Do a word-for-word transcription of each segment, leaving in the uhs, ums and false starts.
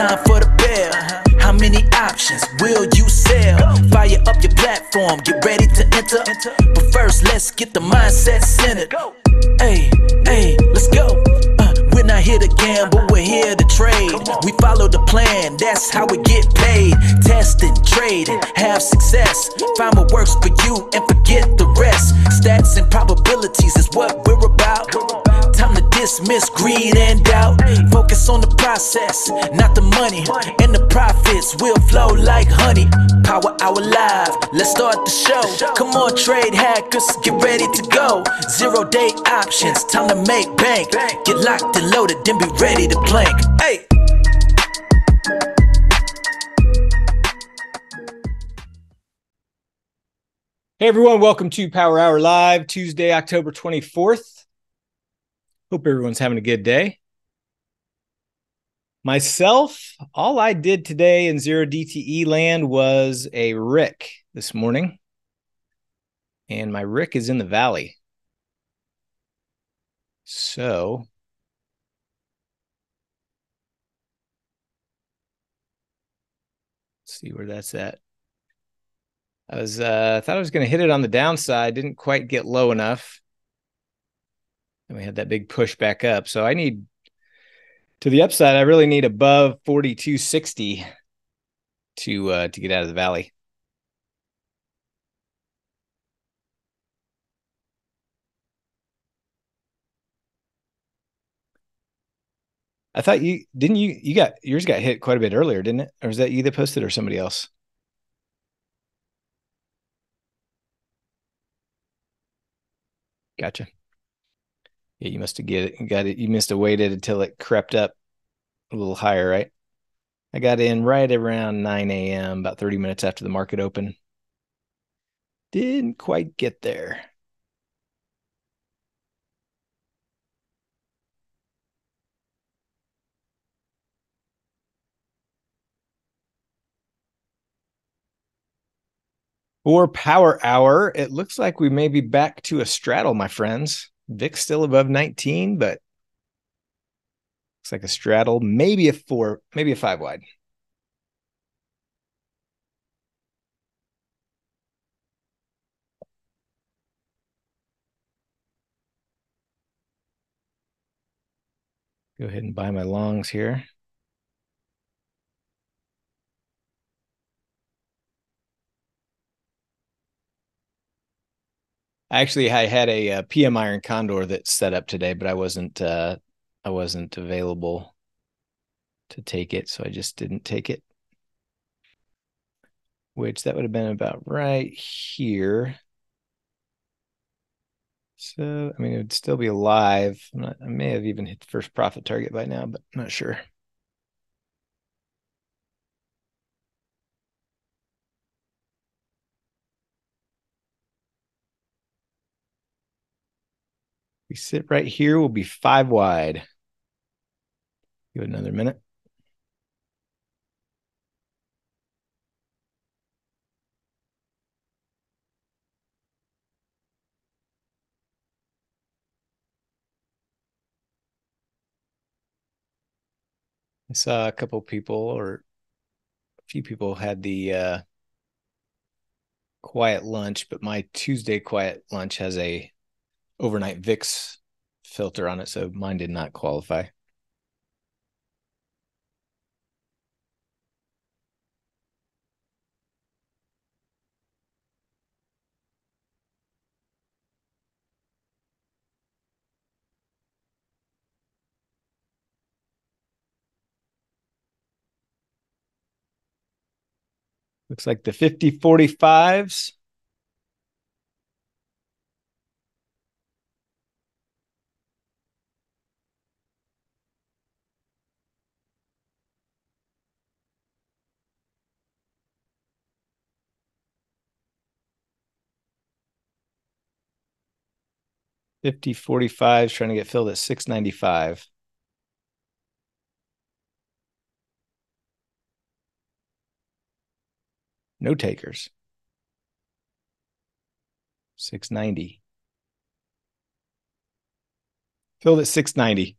time for the bell. How many options will you sell? Fire up your platform, get ready to enter. But first, let's get the mindset centered. Hey, hey, let's go. Uh, we're not here to gamble, we're here to trade. We follow the plan, that's how we get paid. Testing, trading, have success. Find what works for you and forget the rest. Stats and probabilities is what we're about. Time to dismiss greed and doubt. Focus on the process, not the money. And the profits will flow like honey. Power Hour Live, let's start the show. Come on, trade hackers, get ready to go. Zero day options, time to make bank. Get locked and loaded, then be ready to plank. Hey. Hey everyone, welcome to Power Hour Live, Tuesday, October twenty-fourth. Hope everyone's having a good day. Myself, all I did today in Zero D T E land was a Rick this morning. And my Rick is in the valley. So let's see where that's at. I was uh thought I was gonna hit it on the downside, didn't quite get low enough. And we had that big push back up. So I need to the upside. I really need above forty-two sixty to uh, to get out of the valley. I thought you didn't you you got yours got hit quite a bit earlier, didn't it? Or was that you that posted or somebody else? Gotcha. Yeah, you must have get it, got it. You must have waited until it crept up a little higher, right? I got in right around nine a m, about thirty minutes after the market opened. Didn't quite get there. For Power Hour, it looks like we may be back to a straddle, my friends. V I X still above nineteen, but looks like a straddle, maybe a four, maybe a five wide. Go ahead and buy my longs here. Actually, I had a, a P M I iron condor that set up today, but I wasn't uh, I wasn't available to take it, so I just didn't take it. Which that would have been about right here. So I mean, it would still be alive. I'm not, I may have even hit the first profit target by now, but I'm not sure. We sit right here, we'll be five wide. Give it another minute. I saw a couple people or a few people had the uh, quiet lunch, but my Tuesday quiet lunch has a overnight V I X filter on it, so mine did not qualify. Looks like the fifty forty-fives. fifty forty-five is trying to get filled at six ninety-five. No takers. six ninety. Filled at six ninety.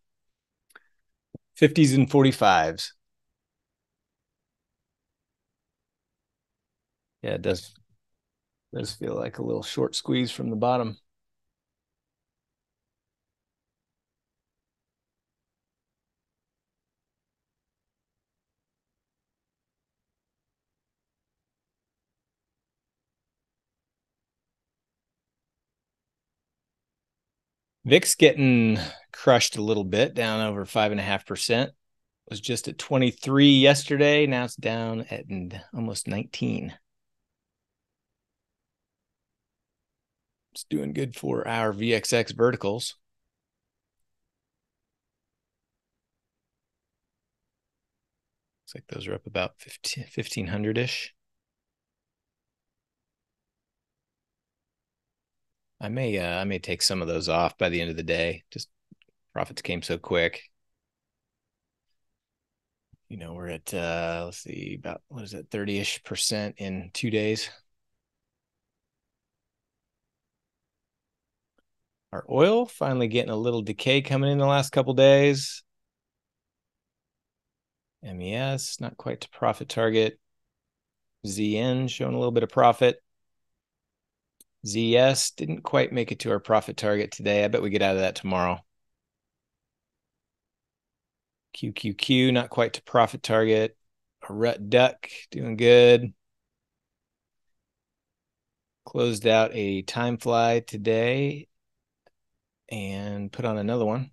fifties and forty-fives. Yeah, it does does feel like a little short squeeze from the bottom. V I X getting crushed a little bit, down over five and a half percent. Was just at twenty-three yesterday. Now it's down at almost nineteen. It's doing good for our V X X verticals. Looks like those are up about fifteen hundred-ish. I may uh, I may take some of those off by the end of the day. Just profits came so quick. You know, we're at, uh, let's see, about, what is it, thirty-ish percent in two days. Our oil finally getting a little decay coming in the last couple days. M E S, not quite to profit target. Z N showing a little bit of profit. Z S didn't quite make it to our profit target today. I bet we get out of that tomorrow. Q Q Q, not quite to profit target. A Rut Duck, doing good. Closed out a time fly today and put on another one.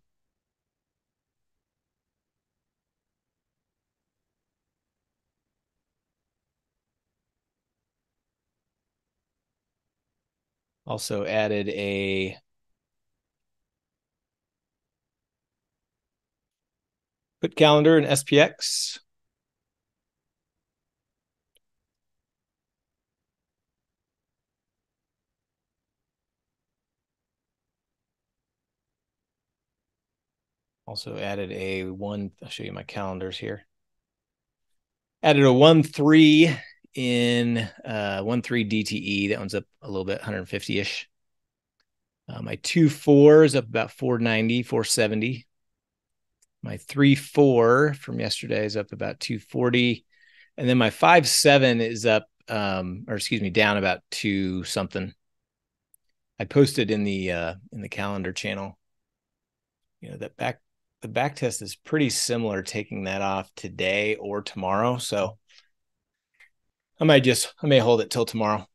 Also added a put calendar and S P X. Also added a one, I'll show you my calendars here. Added a one three in uh one three D T E. That one's up a little bit, one fifty-ish. Uh, my two four is up about four ninety, four seventy. My three four from yesterday is up about two forty. And then my five seven is up, um, or excuse me, down about two something. I posted in the uh, in the calendar channel. You know, that back the back test is pretty similar, taking that off today or tomorrow. So I might just I may hold it till tomorrow.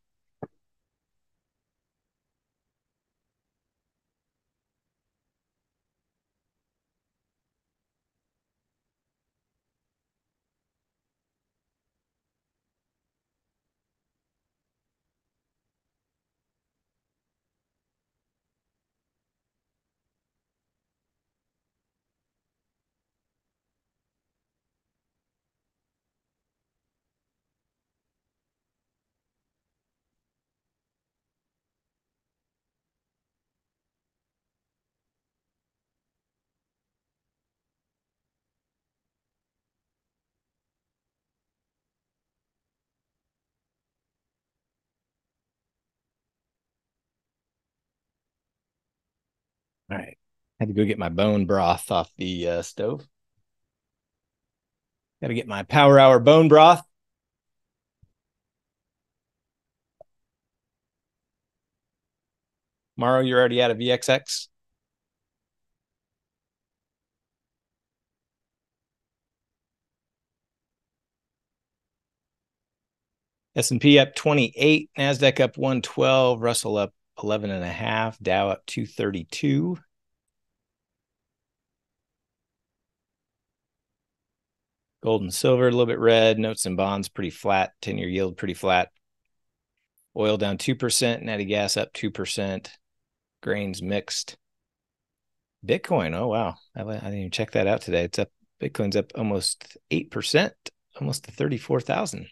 All right, had to go get my bone broth off the uh, stove. Got to get my Power Hour bone broth. Morrow, you're already out of V X X. S and P up twenty-eight, NASDAQ up one twelve, Russell up eleven and a half, Dow up two thirty-two. Gold and silver, a little bit red. Notes and bonds, pretty flat. ten-year yield, pretty flat. Oil down two percent. Natty gas up two percent. Grains mixed. Bitcoin, oh, wow. I, I didn't even check that out today. It's up. Bitcoin's up almost eight percent, almost to thirty-four thousand.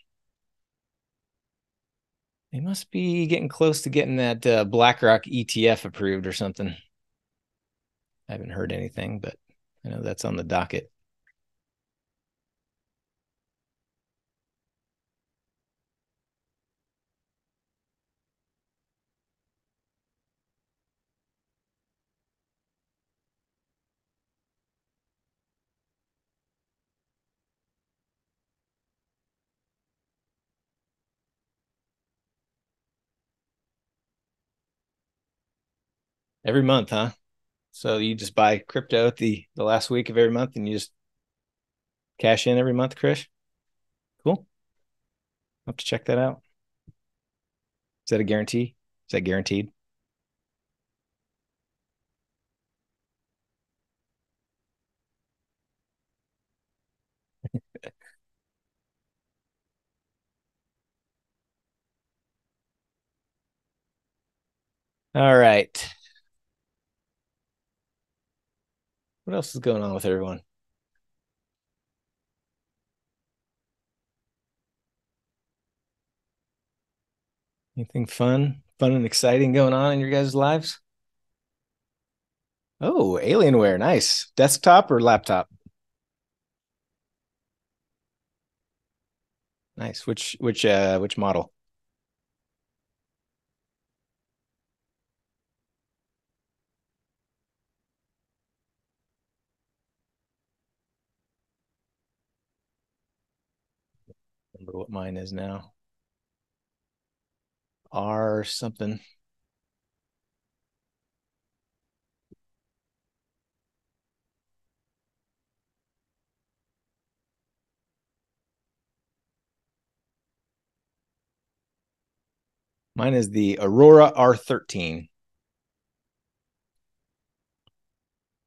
They must be getting close to getting that uh, BlackRock E T F approved or something. I haven't heard anything, but I know that's on the docket. Every month, huh? So you just buy crypto at the, the last week of every month and you just cash in every month, Krish? Cool. I'll have to check that out. Is that a guarantee? Is that guaranteed? All right. What else is going on with everyone? Anything fun, fun and exciting going on in your guys' lives? Oh, Alienware, nice. Desktop or laptop? Nice. Which which uh which model? Remember what mine is now. R something. Mine is the Aurora R thirteen.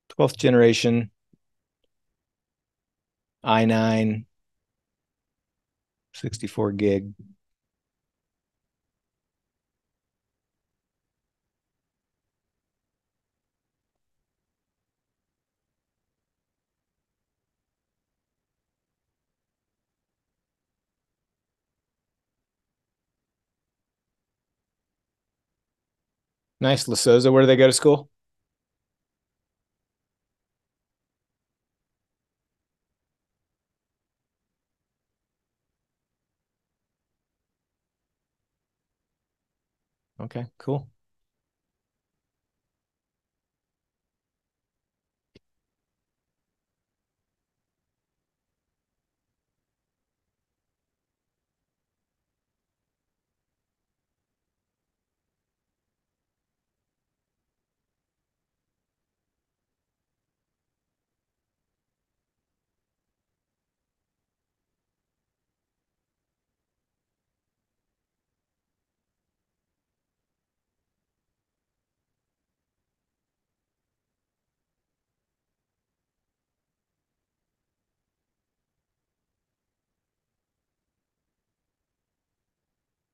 twelfth generation. i nine. sixty-four gig. Nice. LaSoza, where do they go to school? Okay, cool.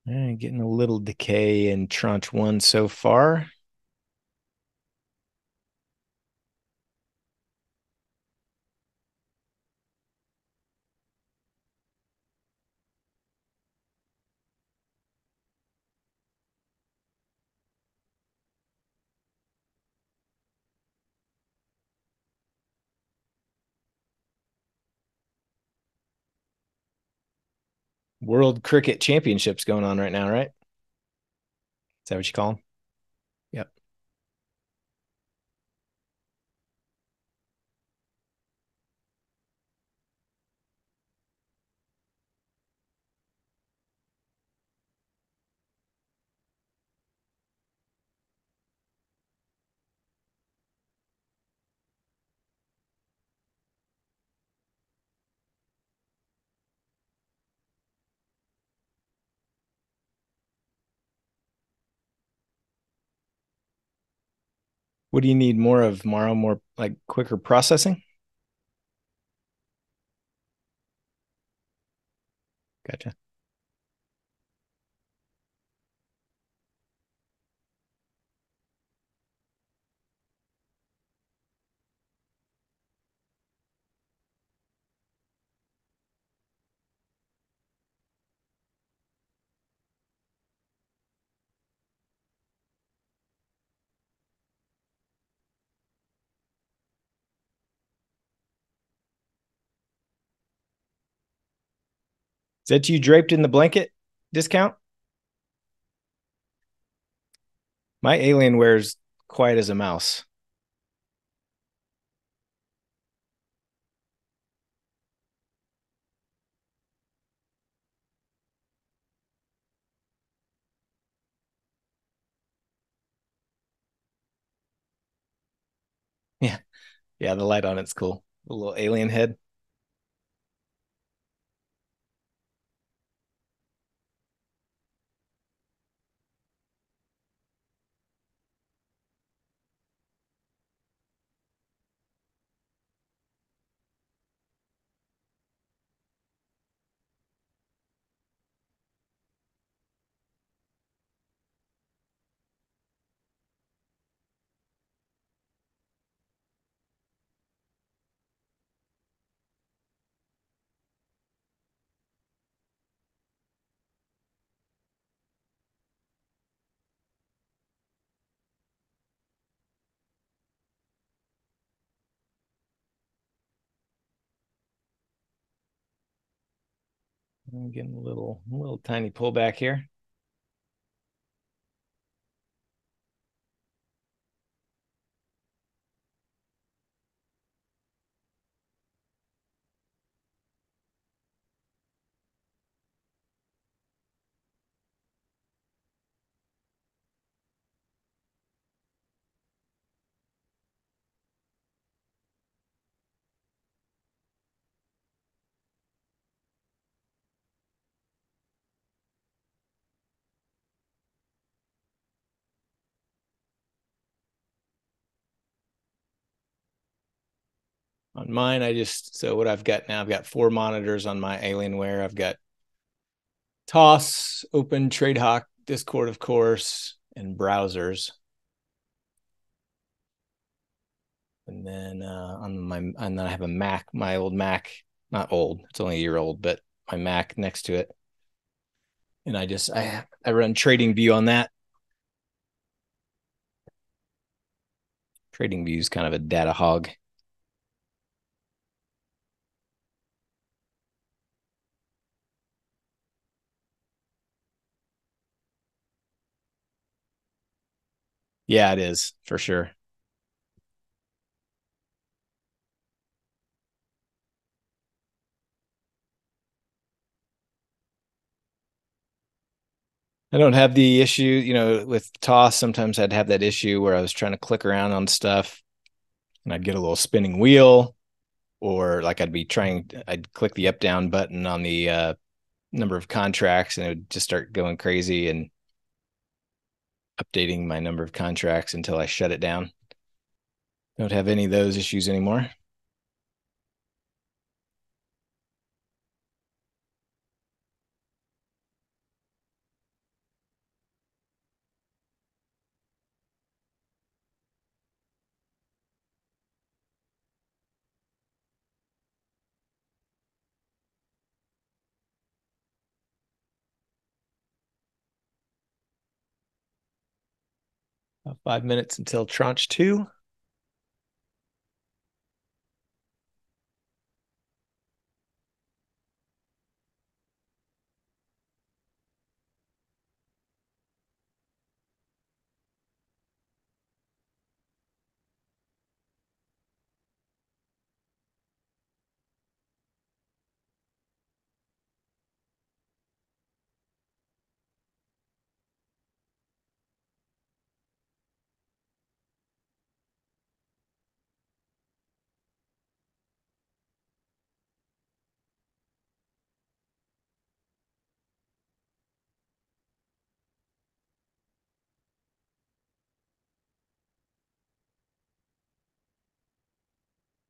Getting a little decay in tranche one so far. World Cricket Championships going on right now, right? Is that what you call them? Yep. What do you need more of, Maro? More like quicker processing? Gotcha. Is that you draped in the blanket discount? My Alienware's quiet as a mouse. Yeah. Yeah, the light on it's cool. The little alien head. I'm getting a little, a little tiny pullback here. On mine, I just, so what I've got now, I've got four monitors on my Alienware. I've got T O S, Open, TradeHawk, Discord, of course, and browsers. And then uh, on my, and then I have a Mac, my old Mac, not old, it's only a year old, but my Mac next to it. And I just, I, I run TradingView on that. TradingView is kind of a data hog. Yeah, it is for sure. I don't have the issue, you know, with T O S. Sometimes I'd have that issue where I was trying to click around on stuff and I'd get a little spinning wheel, or like I'd be trying, I'd click the up down button on the uh, number of contracts and it would just start going crazy and updating my number of contracts until I shut it down. Don't have any of those issues anymore. Five minutes until tranche two.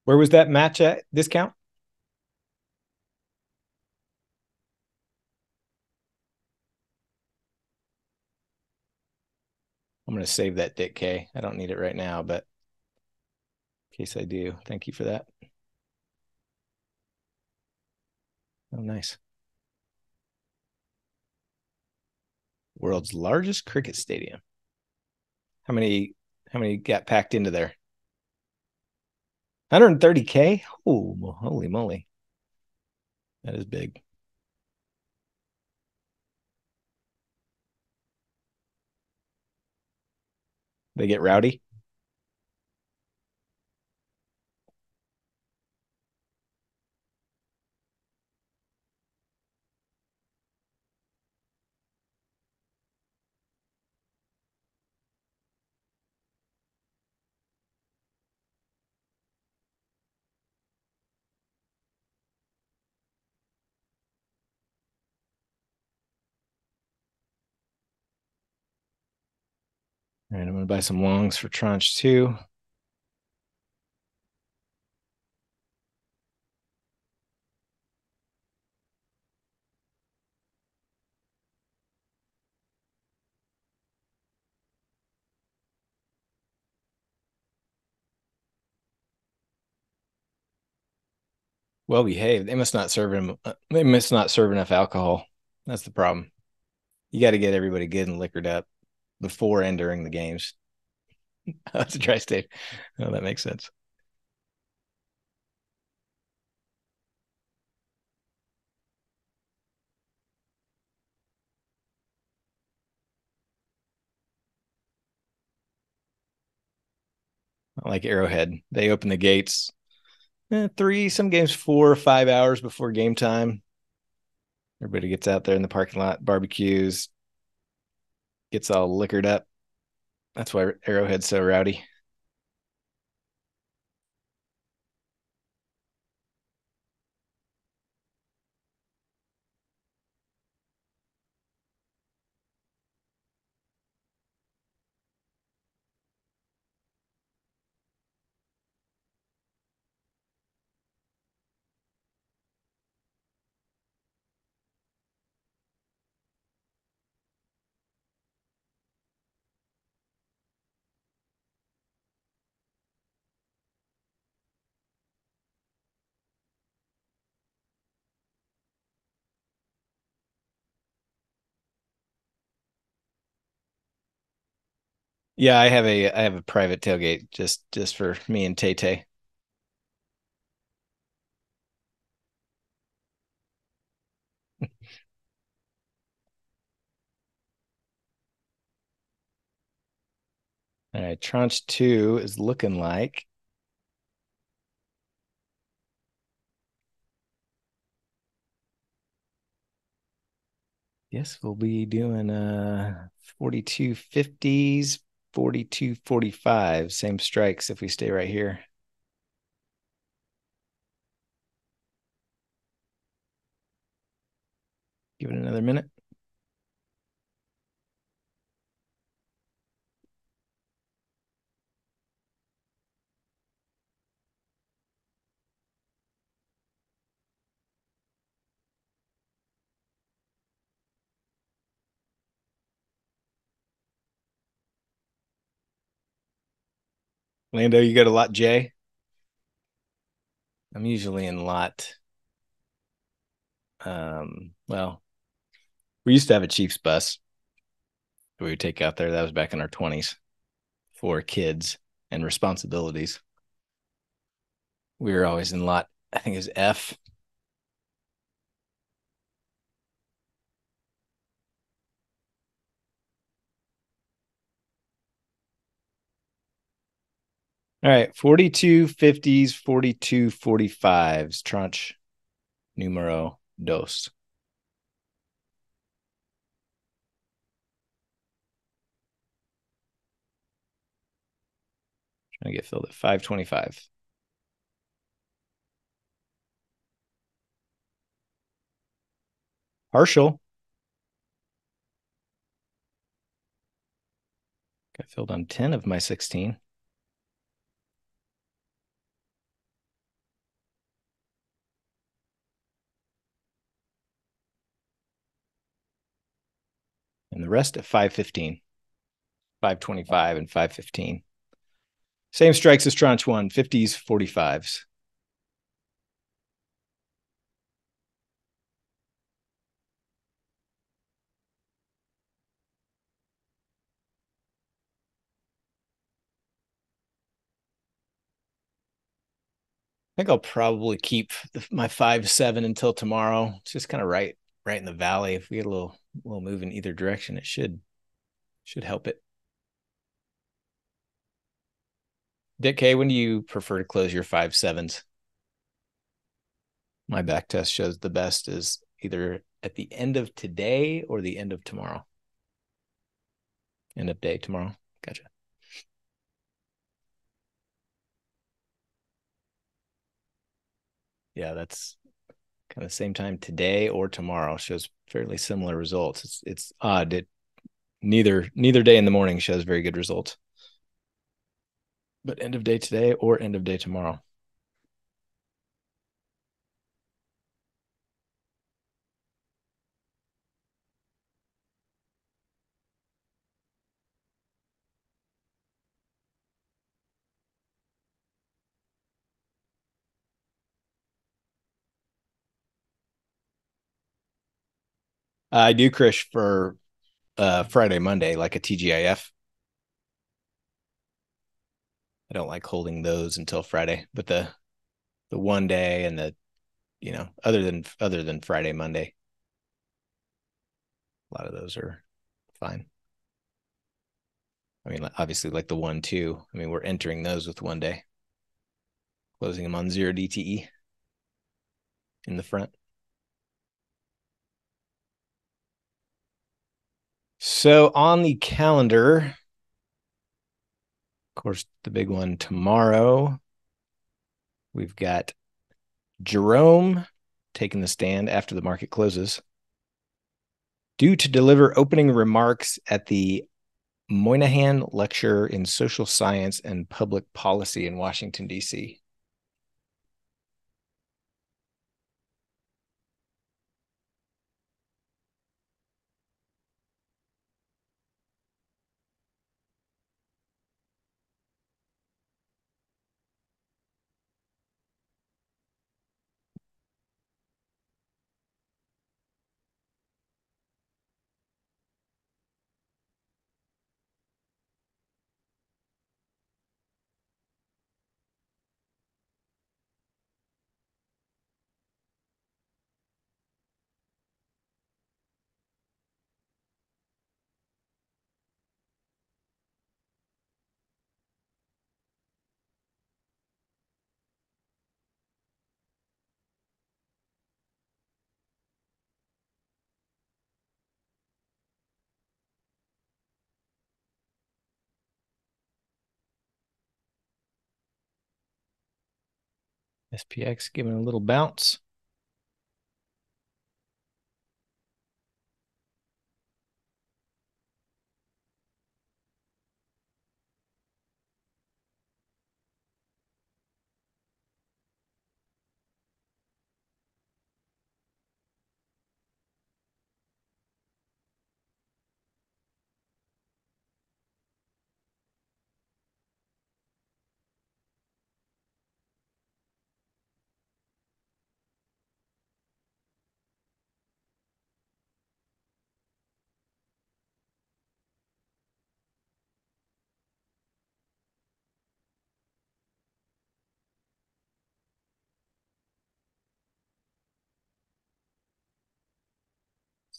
Where was that match at discount? I'm going to save that Dick K. I don't need it right now, but in case I do, thank you for that. Oh, nice. World's largest cricket stadium. How many, how many got packed into there? one hundred thirty K? Oh, holy moly. That is big. They get rowdy. All right, I'm going to buy some longs for tranche two. Well behaved. They must not serve him. They must not serve enough alcohol. That's the problem. You got to get everybody good and liquored up before and during the games. That's a dry state. Oh, that makes sense. I like Arrowhead. They open the gates. Eh, three, some games four or five hours before game time. Everybody gets out there in the parking lot, barbecues, gets all liquored up. That's why Arrowhead's so rowdy. Yeah, I have a I have a private tailgate just just for me and Tay Tay. All right, tranche two is looking like yes, we'll be doing uh forty-two fifties. forty-two forty-five, same strikes if we stay right here. Give it another minute. Lando, you go to lot J? I'm usually in lot. Um, well, we used to have a Chiefs bus that we would take out there. That was back in our twenties for kids and responsibilities. We were always in lot, I think it was F. All right, forty-two fifties, forty-two forty-fives, tranche numero dos. Trying to get filled at five twenty-five. Partial. Got filled on ten of my sixteen. And the rest at five fifteen, five twenty-five and five fifteen. Same strikes as tranche one, fifties, forty-fives. I think I'll probably keep the, my five seven until tomorrow. It's just kind of right. Right in the valley. If we get a little little move in either direction, it should should help it. Dick K, when do you prefer to close your five sevens? My back test shows the best is either at the end of today or the end of tomorrow. End of day tomorrow. Gotcha. Yeah, that's kind of same time today or tomorrow shows fairly similar results. It's it's odd. It neither neither day in the morning shows very good results. But end of day today or end of day tomorrow. I do, Krish, for uh, Friday, Monday, like a T G I F. I don't like holding those until Friday, but the the one day and the, you know, other than other than Friday, Monday, a lot of those are fine. I mean, obviously, like the one, two. I mean, we're entering those with one day, closing them on zero D T E in the front. So on the calendar, of course, the big one tomorrow, we've got Jerome taking the stand after the market closes, due to deliver opening remarks at the Moynihan Lecture in Social Science and Public Policy in Washington, D C S P X giving a little bounce.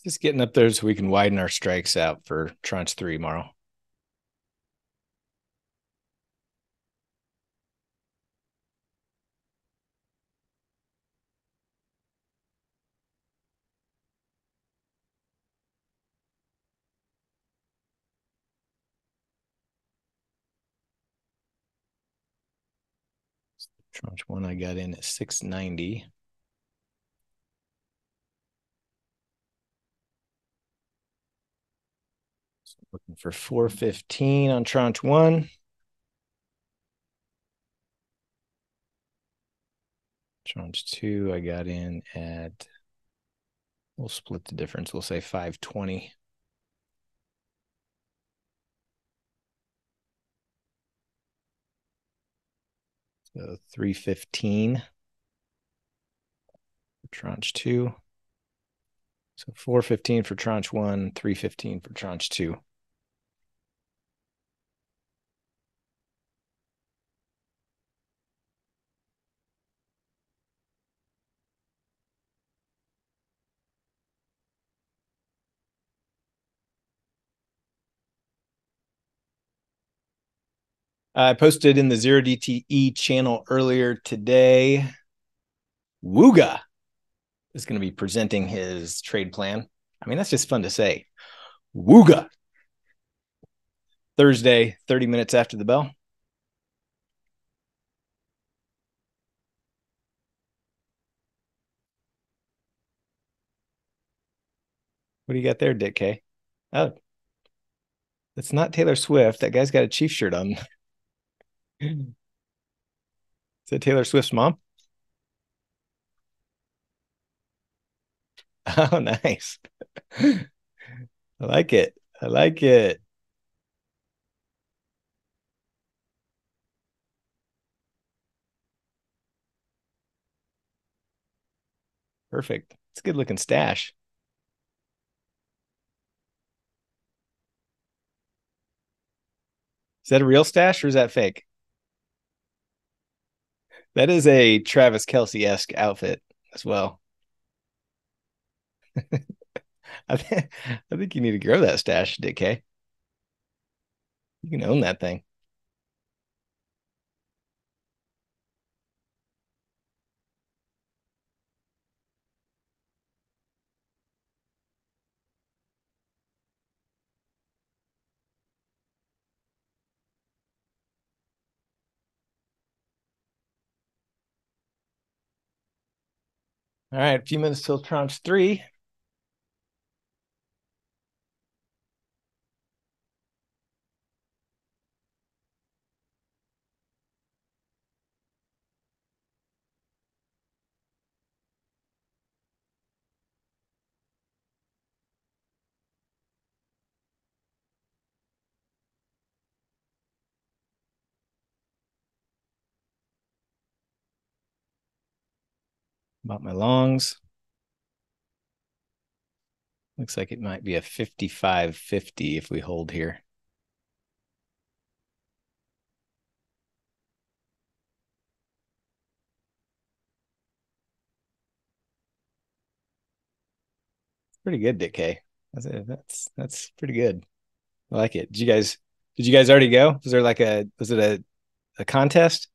Just getting up there so we can widen our strikes out for tranche three tomorrow. So tranche one I got in at six ninety. Looking for four fifteen on tranche one. Tranche two, I got in at, we'll split the difference. We'll say five twenty. So three fifteen for tranche two. So four fifteen for tranche one, three fifteen for tranche two. I posted in the zero D T E channel earlier today. Wooga is going to be presenting his trade plan. I mean, that's just fun to say. Wooga. Thursday, thirty minutes after the bell. What do you got there, Dick K? Oh, That's not Taylor Swift. That guy's got a Chiefs shirt on. Is that Taylor Swift's mom? Oh, nice. I like it. I like it. Perfect. It's a good looking stash. Is that a real stash or is that fake? That is a Travis Kelce-esque outfit as well. I, th I think you need to grow that stash, Dick K. You can own that thing. All right, a few minutes till tranche three. Bought my longs. Looks like it might be a fifty-five fifty if we hold here. Pretty good, Dick K. That's that's that's pretty good. I like it. Did you guys did you guys already go? Was there like a was it a a contest?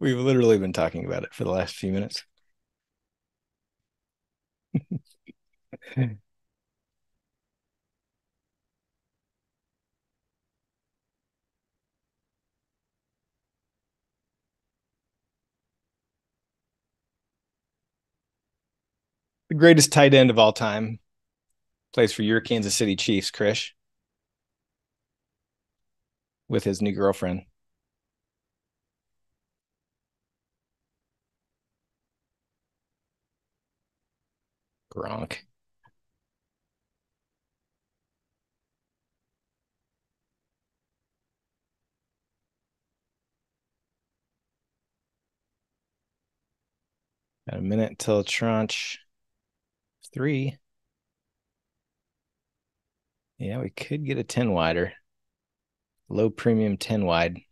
We've literally been talking about it for the last few minutes. The greatest tight end of all time plays for your Kansas City Chiefs, Krish. With his new girlfriend. Gronk. Got a minute till tranche three. Yeah, we could get a ten wider. Low premium ten wide.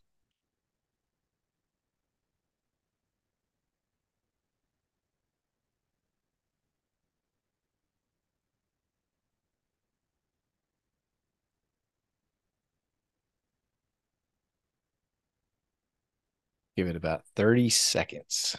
Give it about thirty seconds.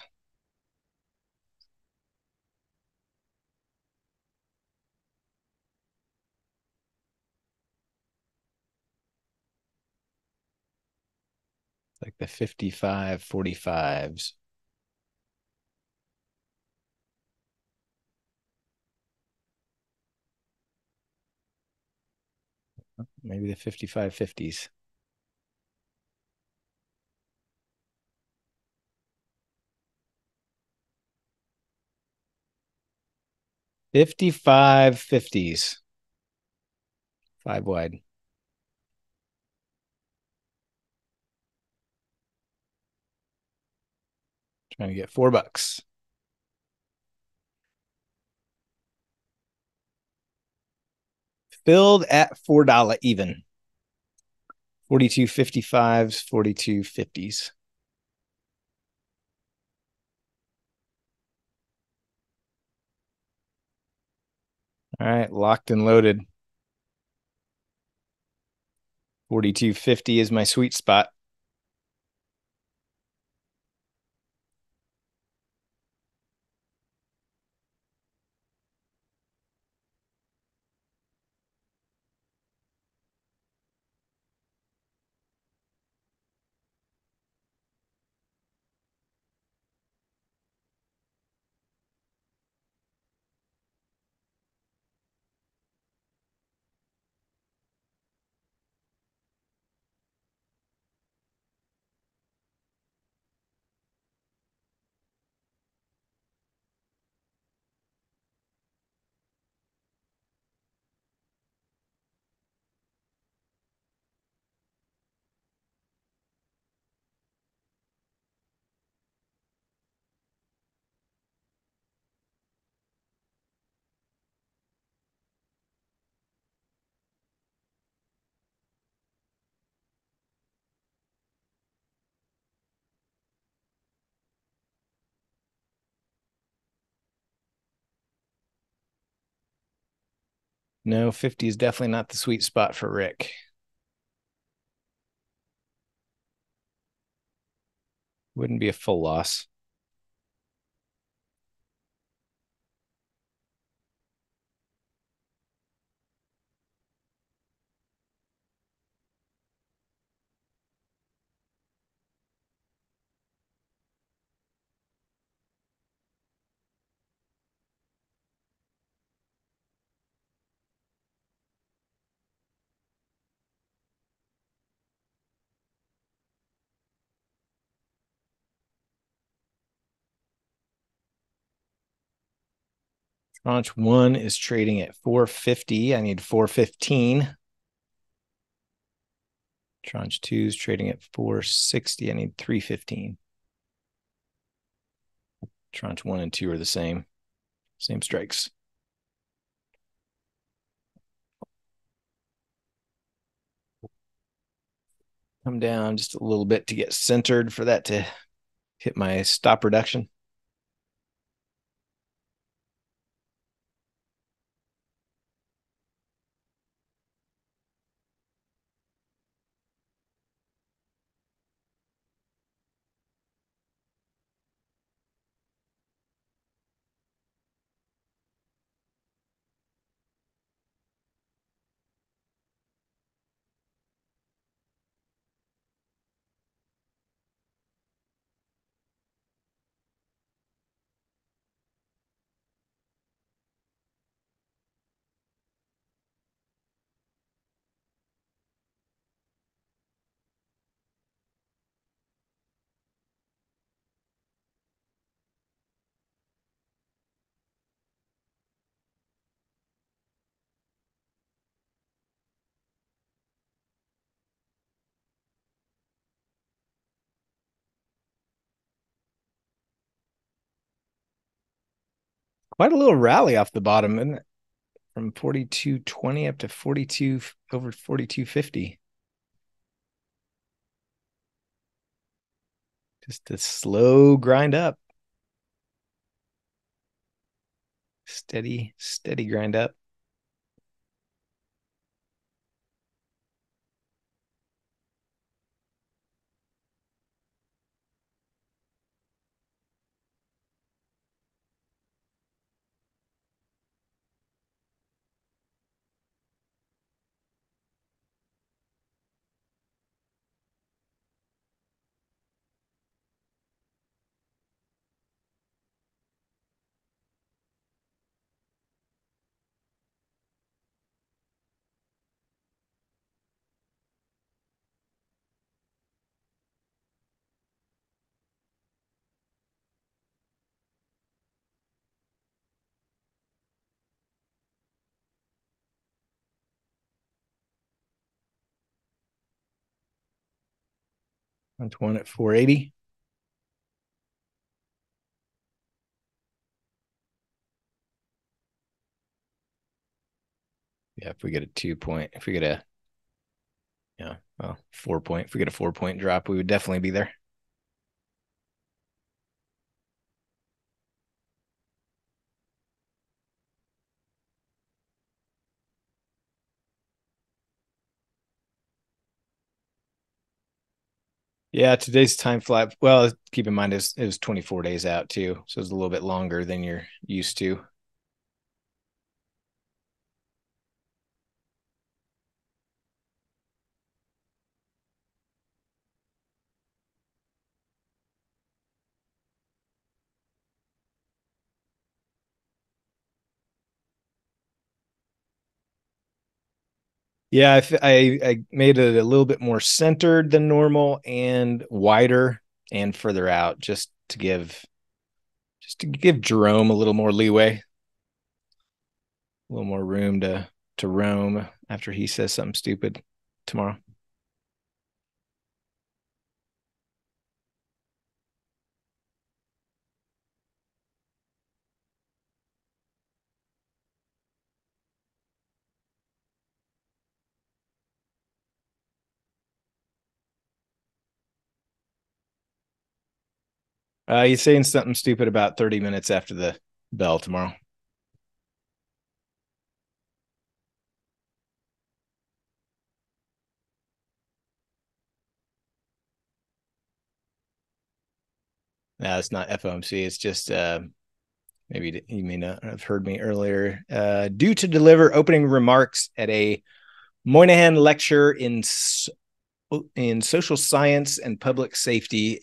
Like the fifty-five forty-fives. Maybe the fifty-five fifties. fifty-five fifties. Five wide. Trying to get four bucks. Filled at four dollar even. Forty-two fifty-fives, forty-two fifties. All right, locked and loaded. forty-two fifty is my sweet spot. No, fifty is definitely not the sweet spot for Rick. Wouldn't be a full loss. Tranche one is trading at four fifty. I need four fifteen. Tranche two is trading at four sixty. I need three fifteen. Tranche one and two are the same. Same strikes. Come down just a little bit to get centered for that to hit my stop reduction. Quite a little rally off the bottom, isn't it? From forty-two twenty up to forty-two, over forty-two fifty. Just a slow grind up. Steady, steady grind up. Tranche one at four eighty. Yeah, if we get a two point, if we get a, yeah, well, four point, if we get a four point drop, we would definitely be there. Yeah, today's time flat. Well, keep in mind it was, it was twenty-four days out too, so it's a little bit longer than you're used to. Yeah, I, I, I made it a little bit more centered than normal and wider and further out, just to give just to give Jerome a little more leeway, a little more room to to roam after he says something stupid tomorrow. Uh, he's saying something stupid about thirty minutes after the bell tomorrow. No, it's not F O M C. It's just uh, maybe you may not have heard me earlier. Uh, due to deliver opening remarks at a Moynihan Lecture in in Social Science and Public Safety.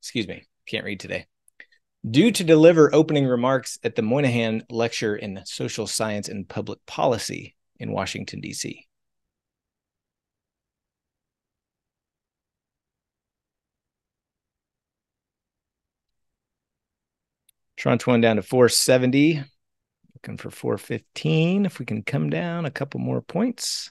Excuse me, can't read today. Due to deliver opening remarks at the Moynihan Lecture in Social Science and Public Policy in Washington, D C Tron's one down to four seventy. Looking for four fifteen. If we can come down a couple more points.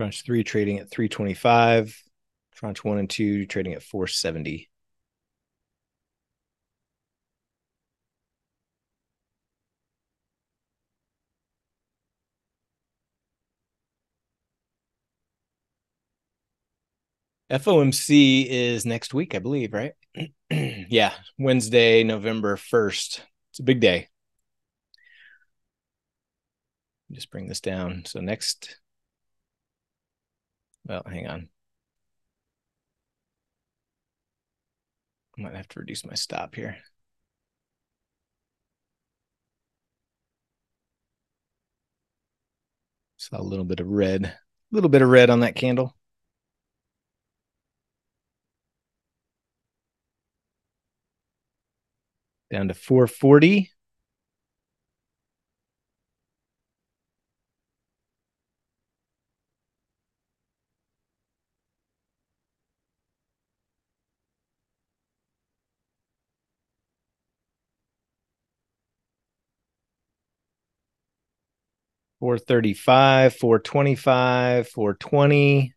Tranche three trading at three twenty-five. Tranche one and two trading at four seventy. F O M C is next week, I believe, right? Yeah, Wednesday, November first. It's a big day. Just bring this down. So next... Well, hang on. I might have to reduce my stop here. Saw a little bit of red, a little bit of red on that candle. Down to four forty. four thirty-five, four twenty-five, four twenty.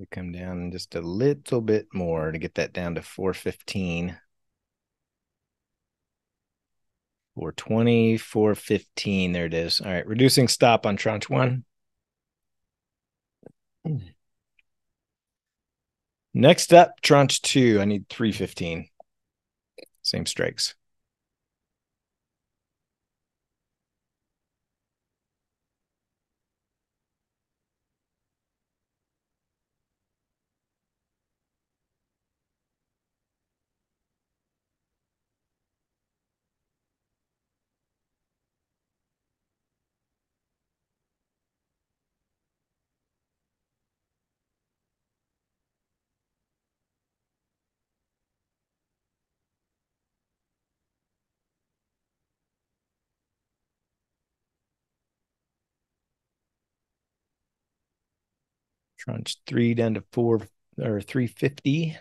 We come down just a little bit more to get that down to four fifteen. four twenty, four fifteen. There it is. All right. Reducing stop on tranche one. Next up, tranche two. I need three fifteen. Same strikes. Tranche three down to four or three fifty.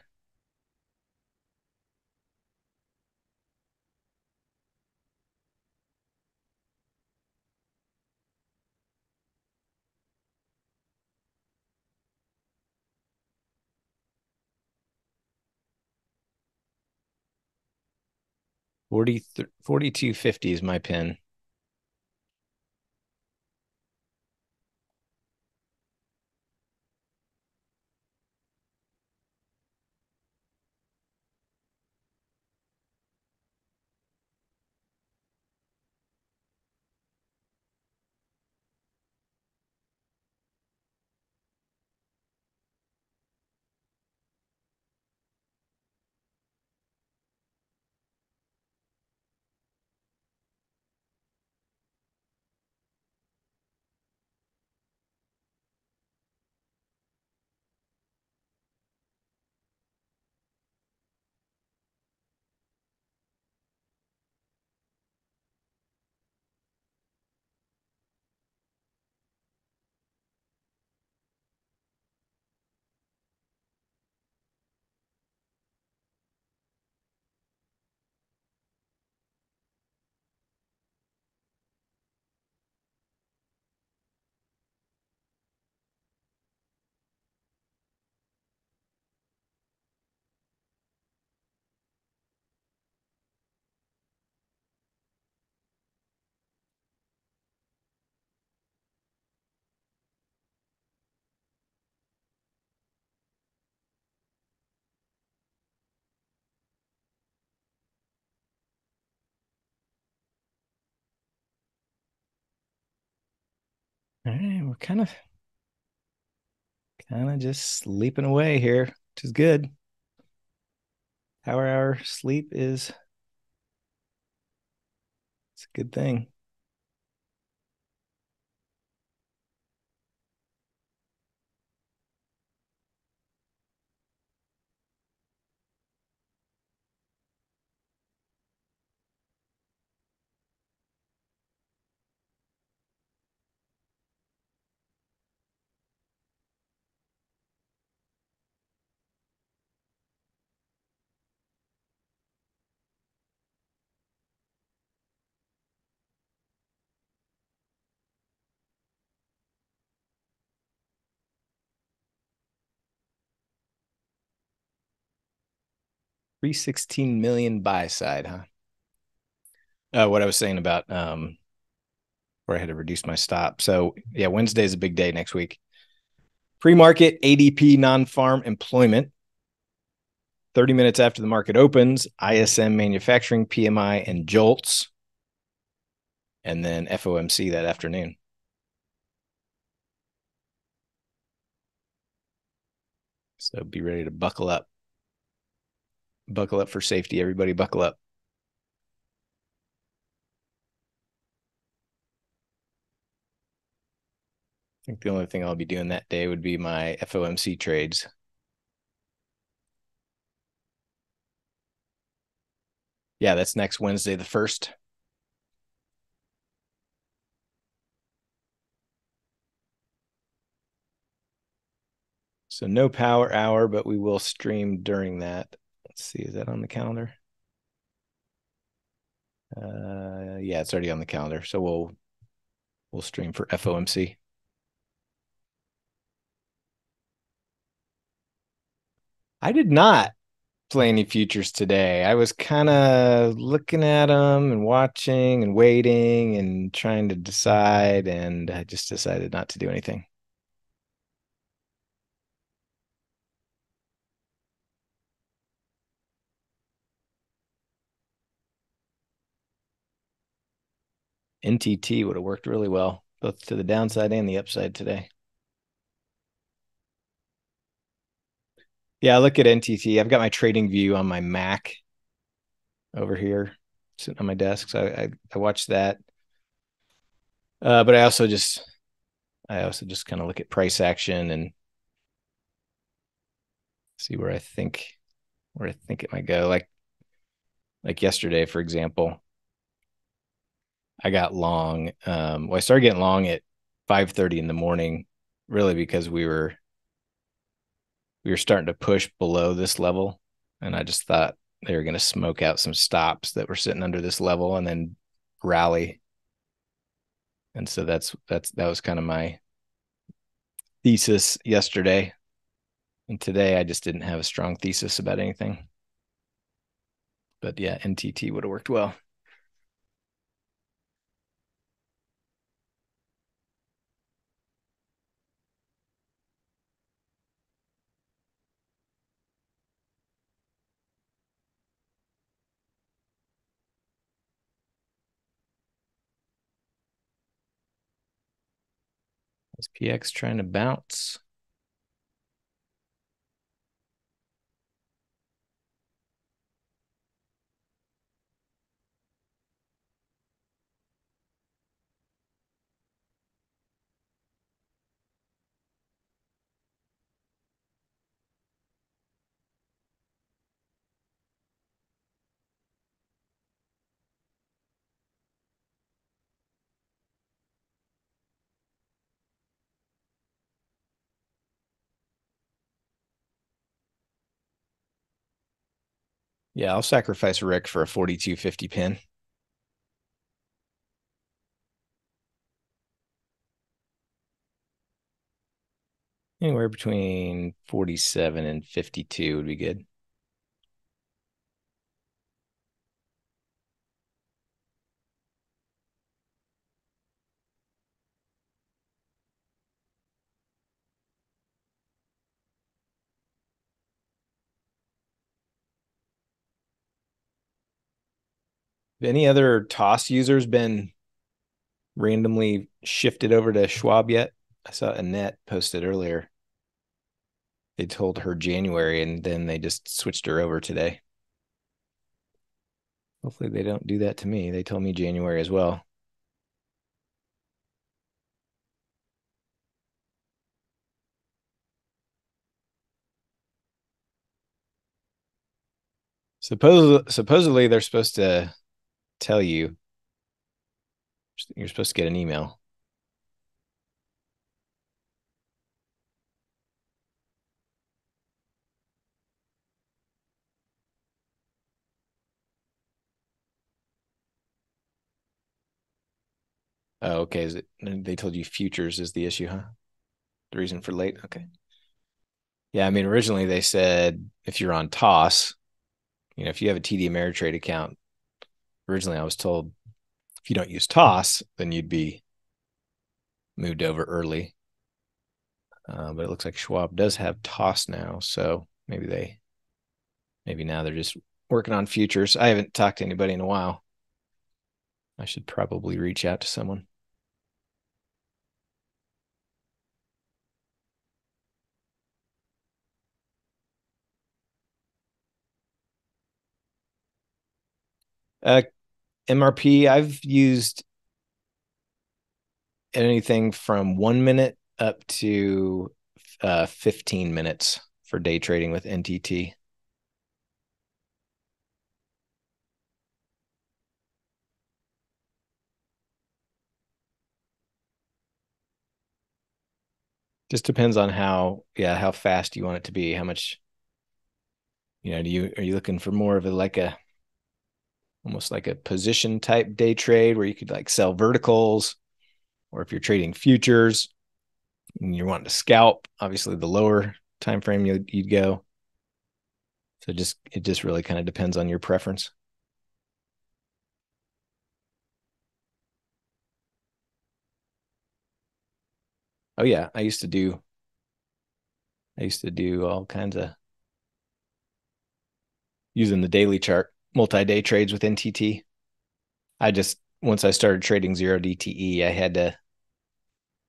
forty-two fifty is my pin. All right, we're kind of kind of just sleeping away here, which is good. Power hour sleep is it's a good thing. three hundred sixteen million buy side, huh? Uh, what I was saying about um, where I had to reduce my stop. So yeah, Wednesday is a big day next week. Pre-market A D P non-farm employment. thirty minutes after the market opens, I S M manufacturing, P M I, and JOLTS. And then F O M C that afternoon. So be ready to buckle up. Buckle up for safety, everybody. Buckle up. I think the only thing I'll be doing that day would be my F O M C trades. Yeah, that's next Wednesday, the first. So no power hour, but we will stream during that. Let's see, is that on the calendar? Uh, yeah, it's already on the calendar. So we'll we'll stream for F O M C. I did not play any futures today. I was kind of looking at them and watching and waiting and trying to decide, and I just decided not to do anything. N T T would have worked really well, both to the downside and the upside today. Yeah, I look at N T T. I've got my TradingView on my Mac over here, sitting on my desk. So I, I, I watch that. Uh, but I also just, I also just kind of look at price action and see where I think, where I think it might go. Like, like yesterday, for example. I got long. Um, well, I started getting long at five thirty in the morning, really because we were we were starting to push below this level, and I just thought they were going to smoke out some stops that were sitting under this level and then rally. And so that's that's that was kind of my thesis yesterday. And today I just didn't have a strong thesis about anything. But yeah, N T T would have worked well. S P X trying to bounce. Yeah, I'll sacrifice Rick for a forty-two fifty pin. Anywhere between forty-seven and fifty-two would be good. Have any other T O S users been randomly shifted over to Schwab yet? I saw Annette posted earlier. They told her January, and then they just switched her over today. Hopefully they don't do that to me. They told me January as well. Suppos- supposedly they're supposed to tell you, you're supposed to get an email. Oh, okay. Is it, they told you futures is the issue, huh? The reason for late? Okay. Yeah, I mean, originally they said if you're on T O S, you know, if you have a T D Ameritrade account, originally I was told if you don't use T O S, then you'd be moved over early. Uh, but it looks like Schwab does have T O S now, so maybe they, maybe now they're just working on futures. I haven't talked to anybody in a while. I should probably reach out to someone. Uh, M R P, I've used anything from one minute up to uh, fifteen minutes for day trading with N T T. Just depends on how, yeah, how fast you want it to be. How much, you know, do you, are you looking for more of a, like a, almost like a position type day trade where you could like sell verticals, or if you're trading futures and you're wanting to scalp, obviously the lower time frame you'd, you'd go. So just, it just really kind of depends on your preference. Oh yeah, I used to do, I used to do all kinds of using the daily chart. Multi-day trades with N T T. I just, once I started trading zero D T E, I had to,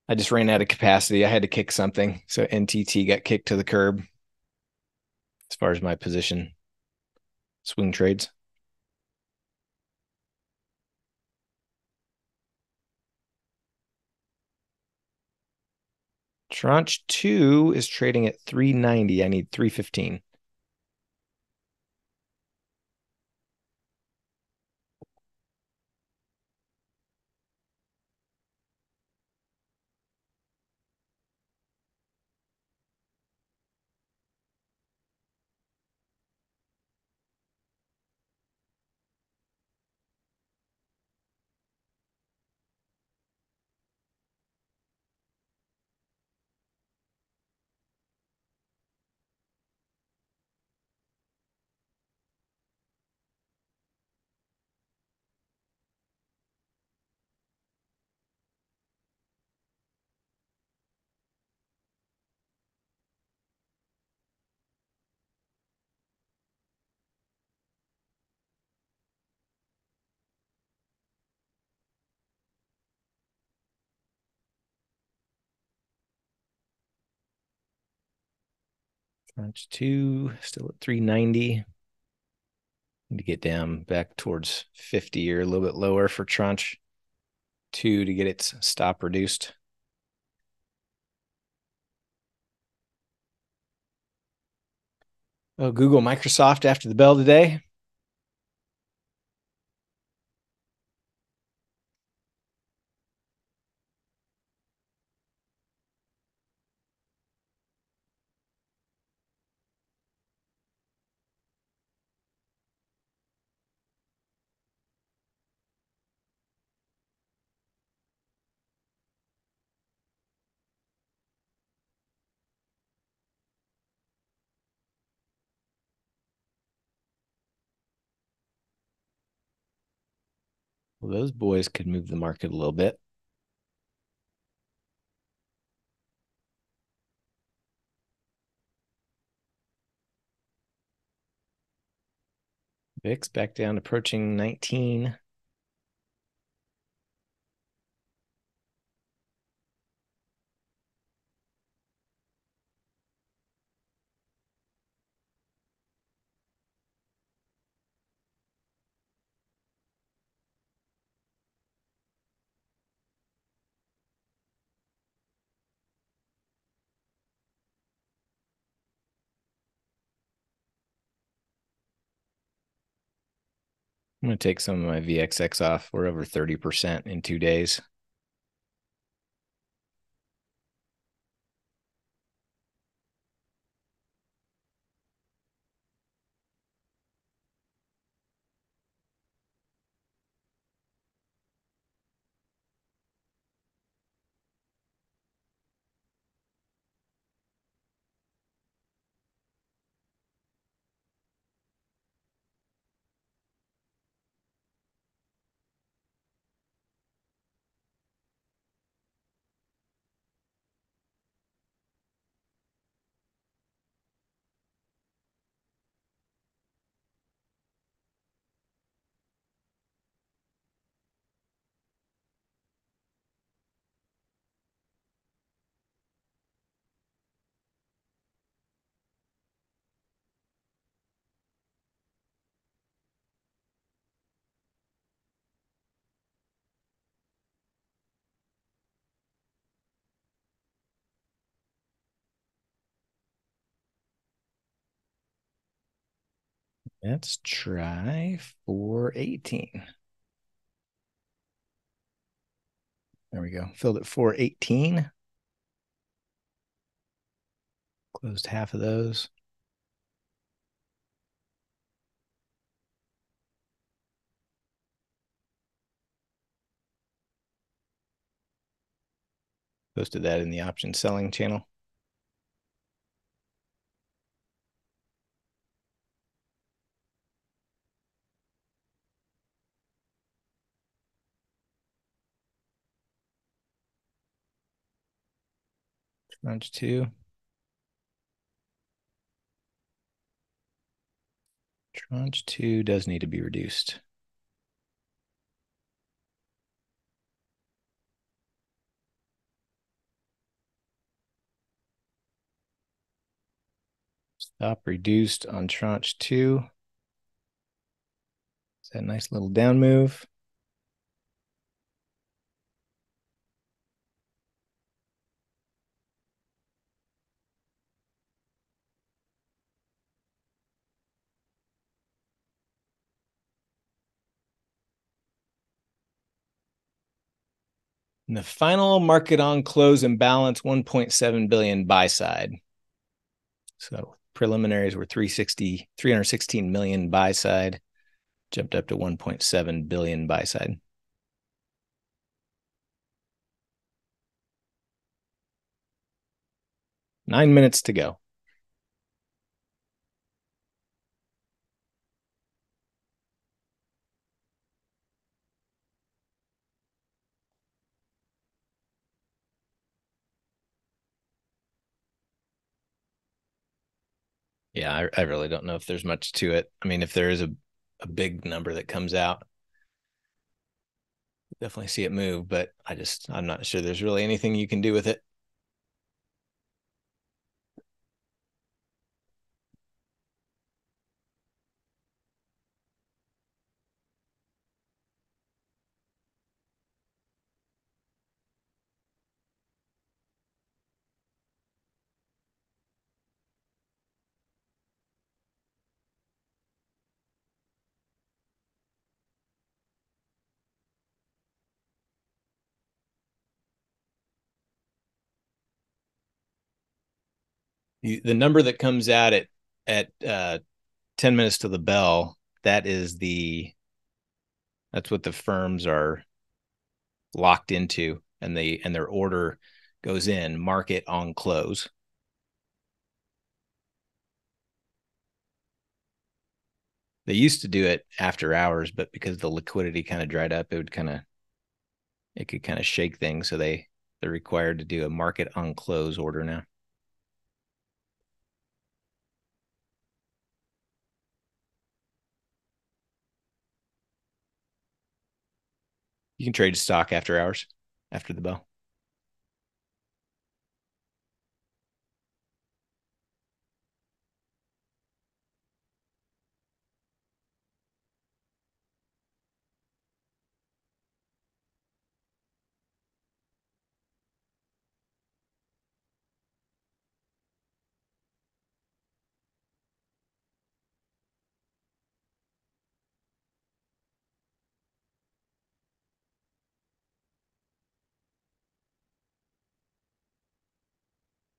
I just ran out of capacity. I had to kick something. So N T T got kicked to the curb as far as my position swing trades. Tranche two is trading at three ninety. I need three fifteen. Notch two, still at three ninety. Need to get down back towards fifty or a little bit lower for tranche two to get its stop reduced. Oh, Google, Microsoft after the bell today. Well, those boys could move the market a little bit. V I X back down, approaching nineteen. I'm going to take some of my V X X off. We're over thirty percent in two days. Let's try four eighteen. There we go. Filled at four eighteen. Closed half of those. Posted that in the option selling channel. Tranche two. Tranche two does need to be reduced. Stop reduced on tranche two. It's that nice little down move. And the final market on close and balance, one point seven billion buy side. So preliminaries were three hundred sixteen million buy side, jumped up to one point seven billion buy side. Nine minutes to go. Yeah, I, I really don't know if there's much to it. I mean, if there is a, a big number that comes out, definitely see it move, but I just, I'm not sure there's really anything you can do with it. you, the number that comes out at at uh, ten minutes to the bell, that is the that's what the firms are locked into, and they and their order goes in market on close. They used to do it after hours, but because the liquidity kind of dried up, it would kind of it could kind of shake things. So they they're required to do a market on close order now. You can trade stock after hours, after the bell.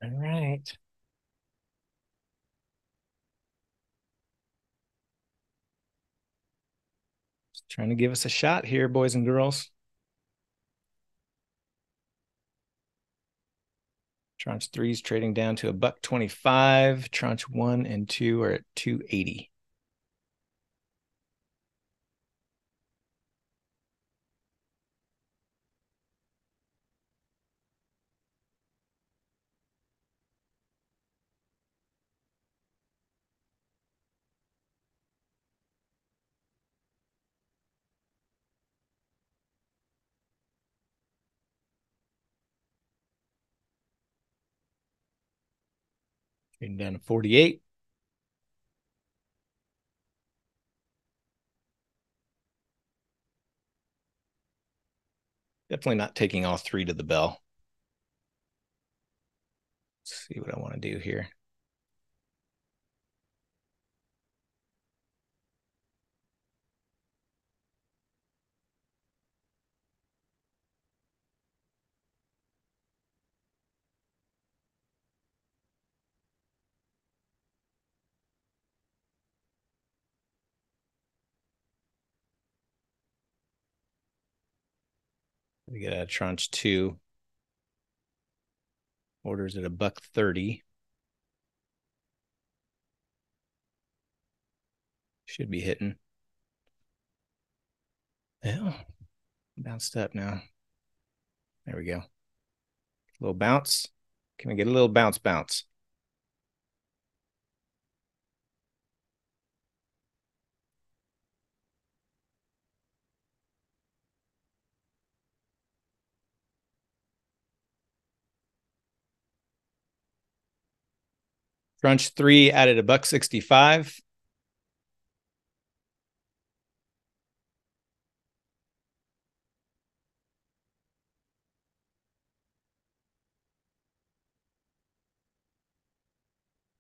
All right. Just trying to give us a shot here, boys and girls. Tranche three is trading down to a buck twenty-five. Tranche one and two are at two eighty. Trading down to forty-eight. Definitely not taking all three to the bell. Let's see what I want to do here. We get a tranche two. Orders at a buck thirty. Should be hitting. Well, bounced up now. There we go. Little bounce. Can we get a little bounce bounce? Tranche three added a buck sixty-five.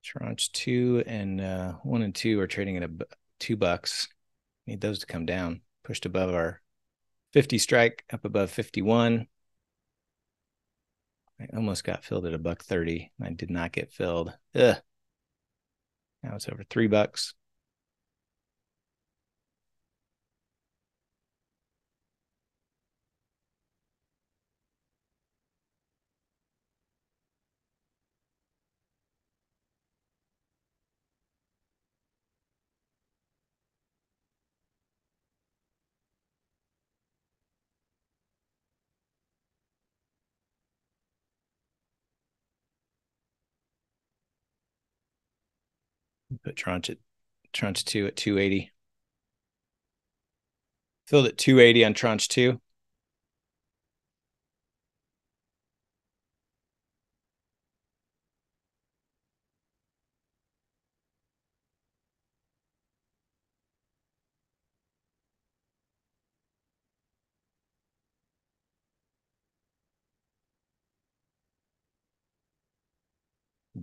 Tranche two and uh, one and two are trading at a bu two bucks. Need those to come down. Pushed above our fifty strike, up above fifty-one. I almost got filled at a buck thirty. I did not get filled. Ugh. Now it's over three bucks. Put tranche at tranche two at two eighty. Filled at two eighty on tranche two.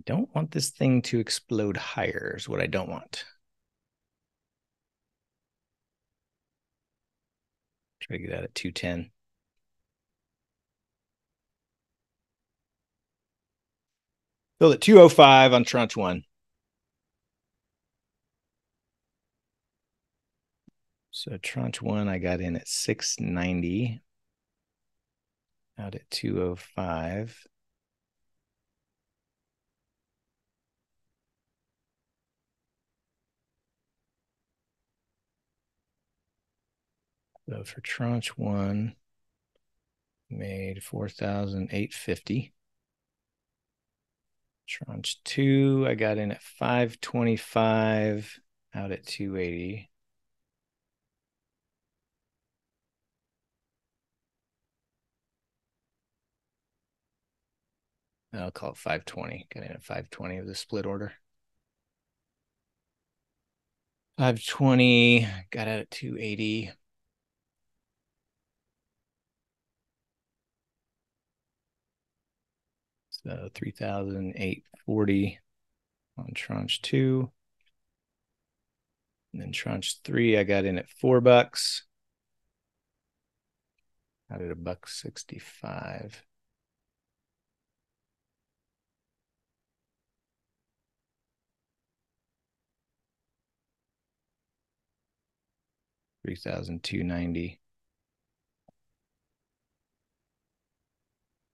Don't want this thing to explode higher is what I don't want. Try to get out at two ten. Build at two oh five on tranche one. So tranche one, I got in at six ninety. Out at two oh five. So for tranche one, made four thousand eight hundred fifty. Tranche two, I got in at five twenty-five, out at two eighty. I'll call it five twenty. Got in at five twenty with a split order. five twenty, got out at two eighty. So three thousand eight hundred forty on tranche two. And then tranche three, I got in at four bucks. Out at a buck sixty-five. three thousand two hundred ninety.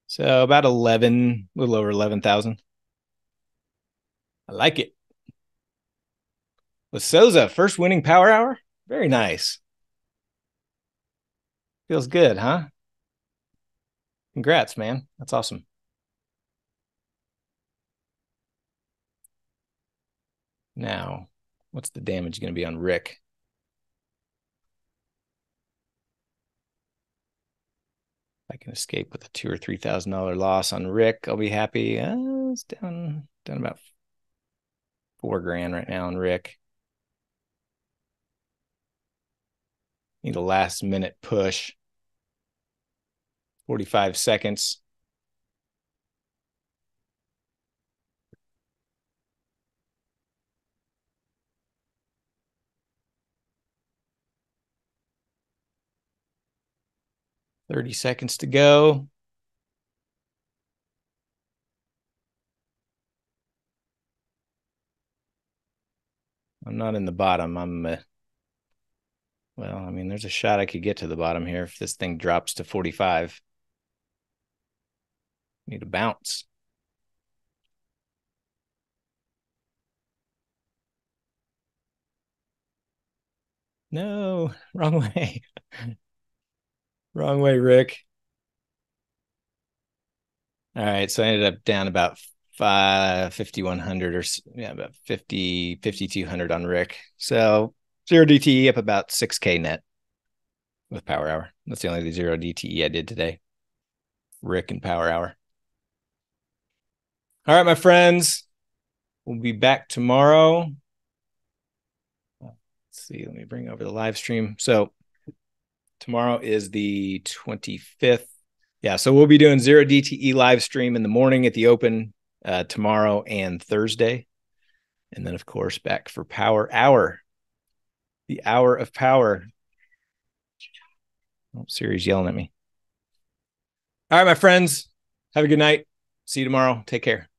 So about eleven, a little over eleven thousand. I like it. With Sosa, first winning power hour. Very nice. Feels good, huh? Congrats, man. That's awesome. Now, what's the damage going to be on Rick? I can escape with a two or three thousand dollar loss on Rick. I'll be happy. Uh, it's down down about four grand right now on Rick. Need a last minute push. Forty-five seconds. thirty seconds to go. I'm not in the bottom. I'm, uh, well, I mean, there's a shot I could get to the bottom here if this thing drops to forty-five. Need a bounce. No, wrong way. Wrong way, Rick. All right, so I ended up down about fifty-one hundred or yeah, about fifty, fifty-two hundred on Rick. So zero D T E up about six K net with Power Hour. That's the only zero D T E I did today. Rick and Power Hour. All right, my friends, we'll be back tomorrow. Let's see. Let me bring over the live stream. So tomorrow is the twenty-fifth. Yeah, so we'll be doing zero D T E live stream in the morning at the open uh, tomorrow and Thursday. And then, of course, back for Power Hour, the hour of power. Oh, Siri's yelling at me. All right, my friends, have a good night. See you tomorrow. Take care.